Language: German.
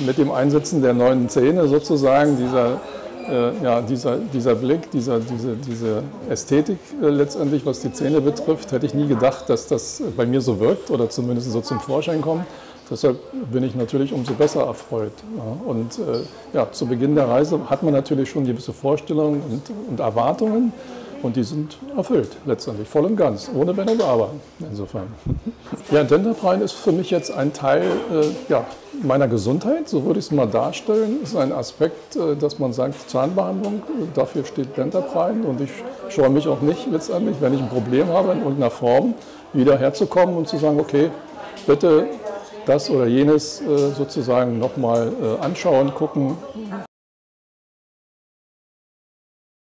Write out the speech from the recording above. Mit dem Einsetzen der neuen Zähne sozusagen, dieser Blick, diese Ästhetik letztendlich, was die Zähne betrifft, hätte ich nie gedacht, dass das bei mir so wirkt oder zumindest so zum Vorschein kommt. Deshalb bin ich natürlich umso besser erfreut. Ja. Und ja, zu Beginn der Reise hat man natürlich schon gewisse Vorstellungen und Erwartungen und die sind erfüllt letztendlich, voll und ganz, ohne Wenn und Aber insofern. Ja, Dentaprime ist für mich jetzt ein Teil meiner Gesundheit, so würde ich es mal darstellen. Ist ein Aspekt, dass man sagt, Zahnbehandlung, dafür steht Dentaprime und ich scheue mich auch nicht letztendlich, wenn ich ein Problem habe in irgendeiner Form, wieder herzukommen und zu sagen, okay, bitte das oder jenes sozusagen nochmal anschauen, gucken.